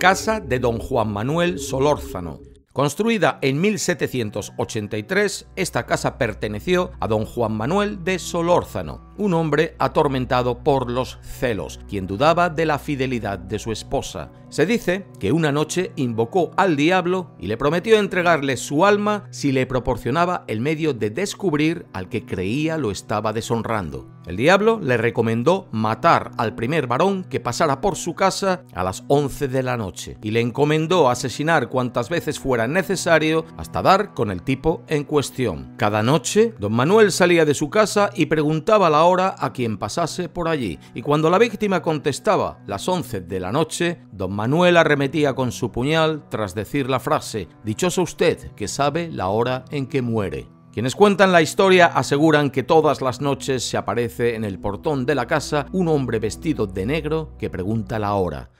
Casa de Don Juan Manuel Solórzano. Construida en 1783, esta casa perteneció a don Juan Manuel de Solórzano, un hombre atormentado por los celos, quien dudaba de la fidelidad de su esposa. Se dice que una noche invocó al diablo y le prometió entregarle su alma si le proporcionaba el medio de descubrir al que creía lo estaba deshonrando. El diablo le recomendó matar al primer varón que pasara por su casa a las 11 de la noche y le encomendó asesinar cuantas veces fuera necesario hasta dar con el tipo en cuestión. Cada noche, don Manuel salía de su casa y preguntaba la hora a quien pasase por allí, y cuando la víctima contestaba las 11 de la noche, don Manuel arremetía con su puñal tras decir la frase: «Dichoso usted que sabe la hora en que muere». Quienes cuentan la historia aseguran que todas las noches se aparece en el portón de la casa un hombre vestido de negro que pregunta la hora.